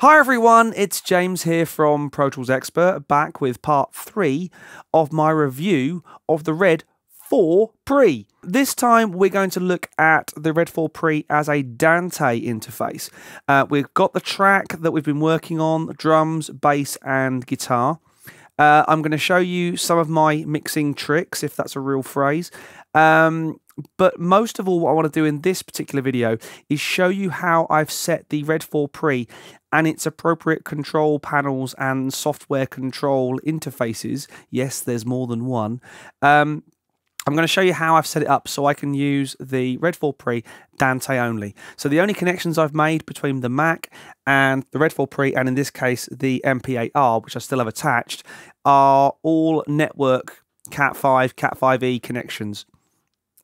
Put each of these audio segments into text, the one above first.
Hi everyone, it's James here from Pro Tools Expert, back with part 3 of my review of the Red 4 Pre. This time we're going to look at the Red 4 Pre as a Dante interface. We've got the track that we've been working on, drums, bass and guitar. I'm going to show you some of my mixing tricks, if that's a real phrase. But most of all, what I want to do in this particular video is show you how I've set the Red 4 Pre and its appropriate control panels and software control interfaces. Yes, there's more than one. I'm going to show you how I've set it up so I can use the Red 4 Pre Dante only. So the only connections I've made between the Mac and the Red 4 Pre, and in this case the MPAR, which I still have attached, are all network Cat5, Cat5e connections.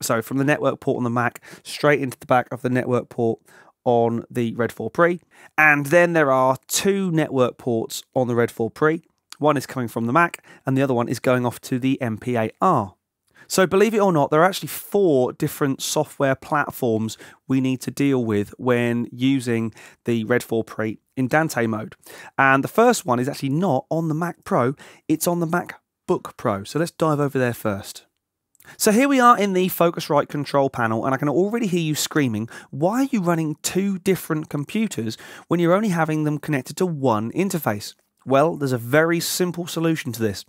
So from the network port on the Mac straight into the back of the network port on the Red 4 Pre. And then there are two network ports on the Red 4 Pre. One is coming from the Mac and the other one is going off to the MPAR. So believe it or not, there are actually 4 different software platforms we need to deal with when using the Red 4 Pre in Dante mode. And the first one is actually not on the Mac Pro, it's on the MacBook Pro. So let's dive over there first. So here we are in the Focusrite control panel, and I can already hear you screaming, why are you running 2 different computers when you're only having them connected to one interface? Well, there's a very simple solution to this.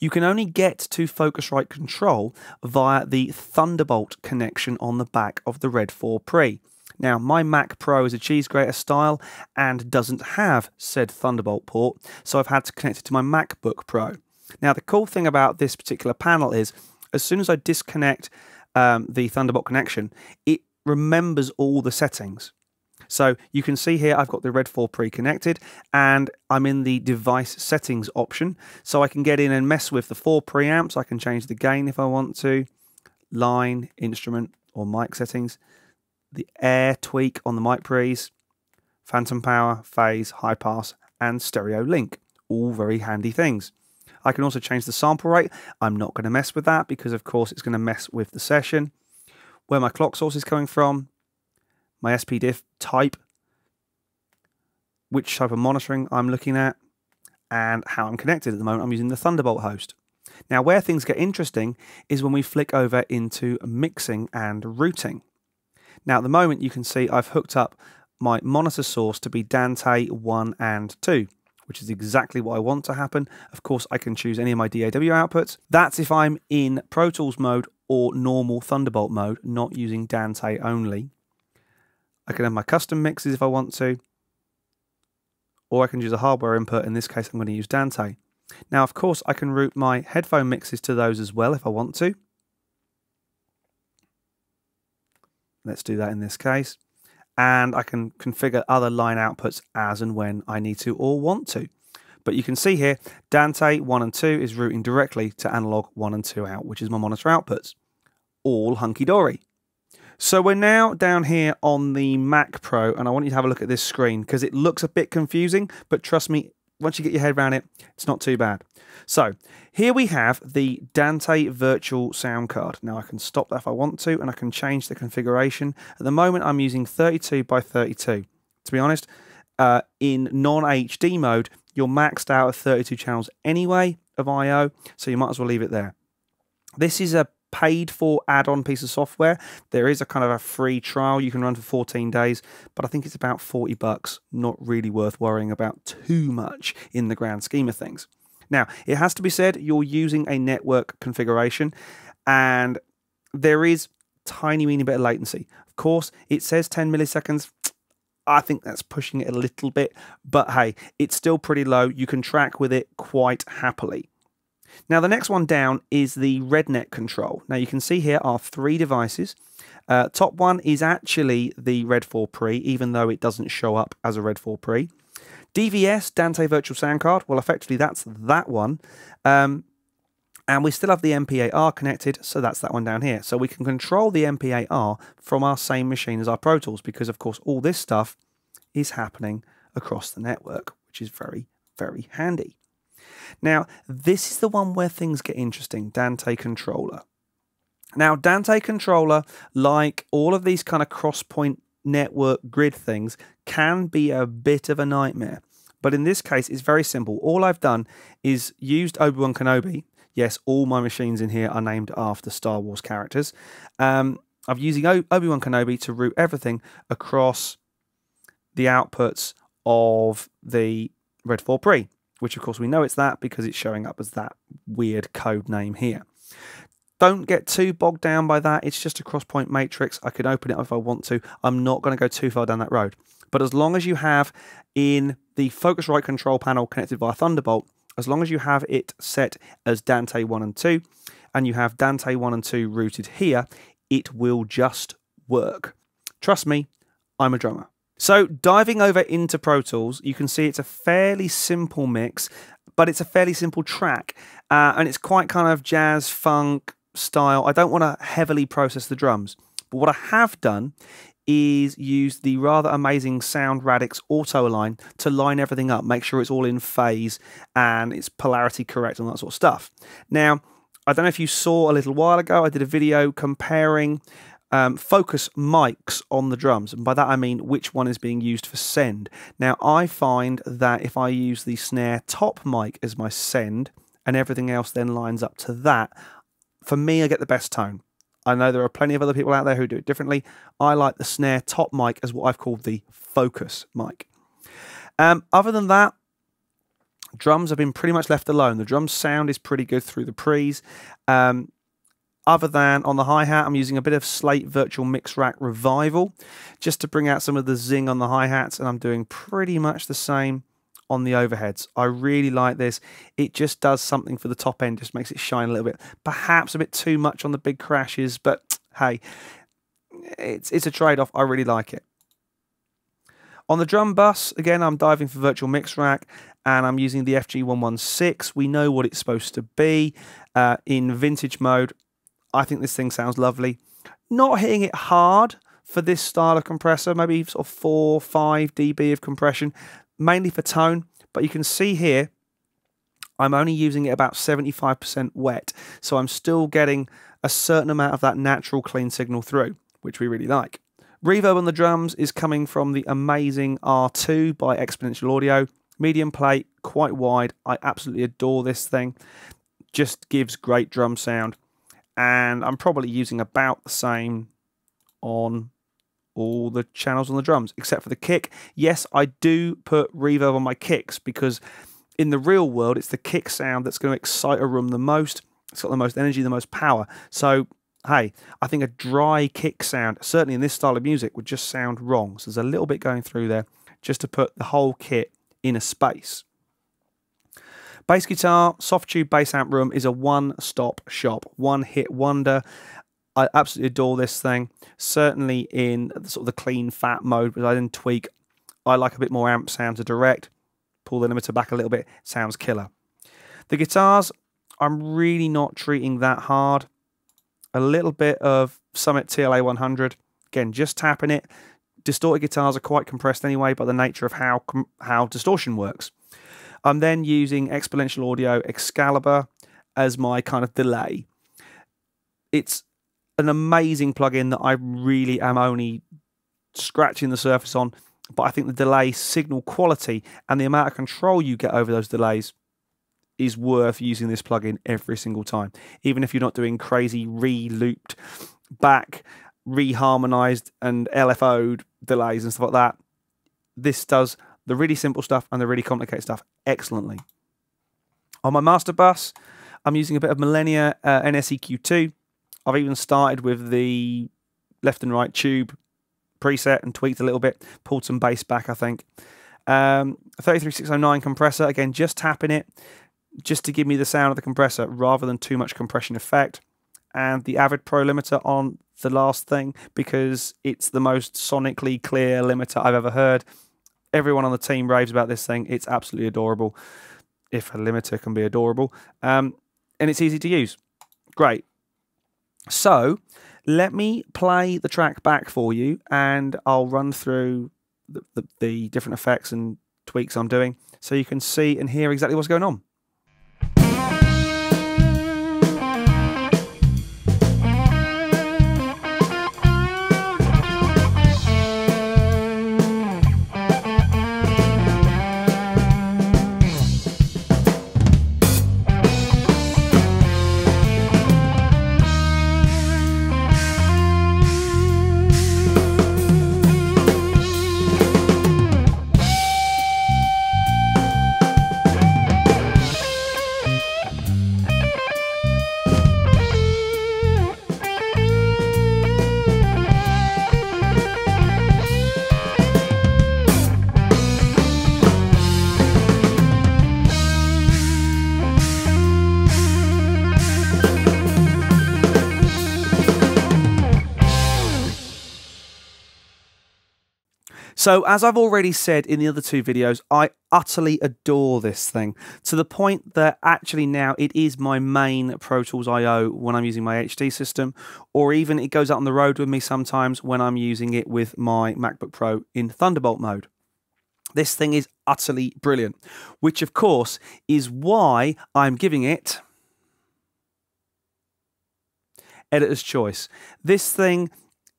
You can only get to Focusrite Control via the Thunderbolt connection on the back of the Red 4 Pre. Now, my Mac Pro is a cheese grater style and doesn't have said Thunderbolt port, so I've had to connect it to my MacBook Pro. Now, the cool thing about this particular panel is, as soon as I disconnect the Thunderbolt connection, it remembers all the settings. So you can see here I've got the Red 4 Pre connected and I'm in the device settings option. So I can get in and mess with the 4 preamps. I can change the gain if I want to, line, instrument or mic settings, the air tweak on the mic pre's, phantom power, phase, high pass and stereo link. All very handy things. I can also change the sample rate. I'm not going to mess with that because of course it's going to mess with the session. Where my clock source is coming from, my SPDIF type, which type of monitoring I'm looking at, and how I'm connected. At the moment I'm using the Thunderbolt host. Now where things get interesting is when we flick over into mixing and routing. Now at the moment you can see I've hooked up my monitor source to be Dante 1 and 2. Which is exactly what I want to happen. Of course, I can choose any of my DAW outputs. That's if I'm in Pro Tools mode or normal Thunderbolt mode, not using Dante only. I can have my custom mixes if I want to, or I can use a hardware input. In this case, I'm going to use Dante. Now, of course, I can route my headphone mixes to those as well if I want to. Let's do that in this case. And I can configure other line outputs as and when I need to or want to. But you can see here, Dante 1 and 2 is routing directly to analog 1 and 2 out, which is my monitor outputs. All hunky-dory. So we're now down here on the Mac Pro, and I want you to have a look at this screen because it looks a bit confusing, but trust me, once you get your head around it, it's not too bad. So here we have the Dante Virtual Soundcard. Now I can stop that if I want to, and I can change the configuration. At the moment, I'm using 32 by 32. To be honest, in non-HD mode, you're maxed out at 32 channels anyway of I/O, so you might as well leave it there. This is a paid-for add-on piece of software. There is a kind of a free trial you can run for 14 days, but I think it's about 40 bucks. Not really worth worrying about too much in the grand scheme of things. Now, it has to be said, you're using a network configuration, and there is tiny, weeny bit of latency. Of course, it says 10 milliseconds. I think that's pushing it a little bit, but hey, it's still pretty low. You can track with it quite happily. Now the next one down is the RedNet Control. Now you can see here are 3 devices. Top one is actually the Red 4 Pre, even though it doesn't show up as a Red 4 Pre. DVS, Dante Virtual Soundcard, well effectively that's that one. And we still have the MPAR connected, so that's that one down here. So we can control the MPAR from our same machine as our Pro Tools, because of course all this stuff is happening across the network, which is very, very handy. Now, this is the one where things get interesting, Dante Controller. Now, Dante Controller, like all of these kind of cross-point network grid things, can be a bit of a nightmare. But in this case, it's very simple. All I've done is used Obi-Wan Kenobi. Yes, all my machines in here are named after Star Wars characters. I'm using Obi-Wan Kenobi to route everything across the outputs of the Red 4 Pre, which, of course, we know it's that because it's showing up as that weird code name here. Don't get too bogged down by that. It's just a cross-point matrix. I can open it if I want to. I'm not going to go too far down that road. But as long as you have in the Focusrite control panel connected via Thunderbolt, as long as you have it set as Dante 1 and 2, and you have Dante 1 and 2 routed here, it will just work. Trust me, I'm a drummer. So diving over into Pro Tools, you can see it's a fairly simple mix, but it's a fairly simple track. And it's quite kind of jazz, funk style. I don't want to heavily process the drums. But what I have done is use the rather amazing Sound Radix Auto Align to line everything up, make sure it's all in phase and it's polarity correct and that sort of stuff. Now, I don't know if you saw a little while ago, I did a video comparing focus mics on the drums, and by that I mean which one is being used for send. Now, I find that if I use the snare top mic as my send and everything else then lines up to that, for me, I get the best tone. I know there are plenty of other people out there who do it differently. I like the snare top mic as what I've called the focus mic. Other than that, drums have been pretty much left alone. The drum sound is pretty good through the pre's. Other than on the hi-hat, I'm using a bit of Slate Virtual Mix Rack Revival just to bring out some of the zing on the hi-hats, and I'm doing pretty much the same on the overheads. I really like this. It just does something for the top end, just makes it shine a little bit. Perhaps a bit too much on the big crashes, but hey, it's a trade-off. I really like it. On the drum bus, again, I'm diving for Virtual Mix Rack, and I'm using the FG116. We know what it's supposed to be in vintage mode. I think this thing sounds lovely. Not hitting it hard for this style of compressor, maybe sort of 4, 5 dB of compression, mainly for tone, but you can see here, I'm only using it about 75% wet, so I'm still getting a certain amount of that natural clean signal through, which we really like. Reverb on the drums is coming from the amazing R2 by Exponential Audio. Medium plate, quite wide. I absolutely adore this thing. Just gives great drum sound, and I'm probably using about the same on all the channels on the drums, except for the kick. Yes, I do put reverb on my kicks because in the real world, it's the kick sound that's going to excite a room the most. It's got the most energy, the most power. So, hey, I think a dry kick sound, certainly in this style of music, would just sound wrong. So there's a little bit going through there just to put the whole kit in a space. Bass guitar, soft tube bass amp room is a one-stop shop, one-hit wonder. I absolutely adore this thing, certainly in sort of the clean fat mode, but I didn't tweak. I like a bit more amp sound to direct, pull the limiter back a little bit, sounds killer. The guitars, I'm really not treating that hard. A little bit of Summit TLA 100, again, just tapping it. Distorted guitars are quite compressed anyway by the nature of how distortion works. I'm then using Exponential Audio Excalibur as my kind of delay. It's an amazing plugin that I really am only scratching the surface on, but I think the delay signal quality and the amount of control you get over those delays is worth using this plugin every single time, even if you're not doing crazy re-looped back, re-harmonized and LFO'd delays and stuff like that. This does the really simple stuff and the really complicated stuff excellently. On my master bus, I'm using a bit of Millennia NSEQ2. I've even started with the left and right tube preset and tweaked a little bit, pulled some bass back, I think. 33609 compressor, again, just tapping it, just to give me the sound of the compressor rather than too much compression effect. And the Avid Pro limiter on the last thing because it's the most sonically clear limiter I've ever heard. Everyone on the team raves about this thing. It's absolutely adorable, if a limiter can be adorable. And it's easy to use. Great. So let me play the track back for you and I'll run through the different effects and tweaks I'm doing so you can see and hear exactly what's going on. So as I've already said in the other two videos, I utterly adore this thing to the point that actually now it is my main Pro Tools I/O when I'm using my HD system, or even it goes out on the road with me sometimes when I'm using it with my MacBook Pro in Thunderbolt mode. This thing is utterly brilliant, which of course is why I'm giving it editor's choice. This thing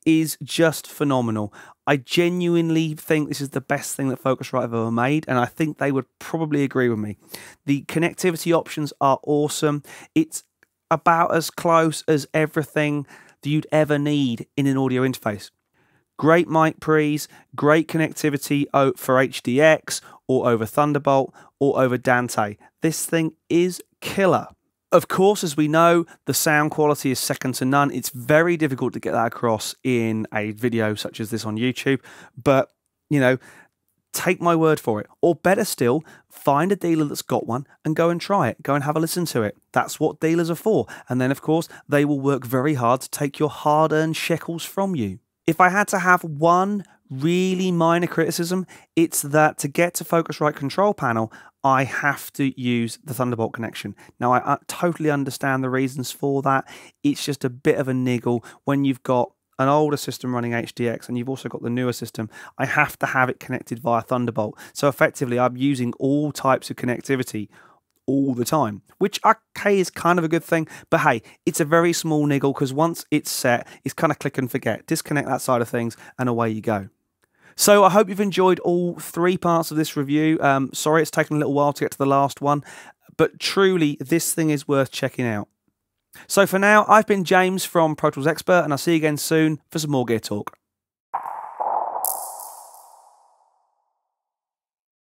is just phenomenal. I genuinely think this is the best thing that Focusrite have ever made, and I think they would probably agree with me. The connectivity options are awesome. It's about as close as everything that you'd ever need in an audio interface. Great mic pre's, great connectivity for HDX or over Thunderbolt or over Dante. This thing is killer. Of course, as we know, the sound quality is second to none. It's very difficult to get that across in a video such as this on YouTube, but, you know, take my word for it. Or better still, find a dealer that's got one and go and try it. Go and have a listen to it. That's what dealers are for. And then, of course, they will work very hard to take your hard-earned shekels from you. If I had to have one really minor criticism, it's that to get to Focusrite Control Panel, I have to use the Thunderbolt connection. Now, I totally understand the reasons for that. It's just a bit of a niggle when you've got an older system running HDX and you've also got the newer system. I have to have it connected via Thunderbolt. So effectively, I'm using all types of connectivity all the time, which, okay, is kind of a good thing, but hey, it's a very small niggle because once it's set, it's kind of click and forget. Disconnect that side of things and away you go. So I hope you've enjoyed all three parts of this review. Sorry it's taken a little while to get to the last one, but truly this thing is worth checking out. So for now, I've been James from Pro Tools Expert, and I'll see you again soon for some more gear talk.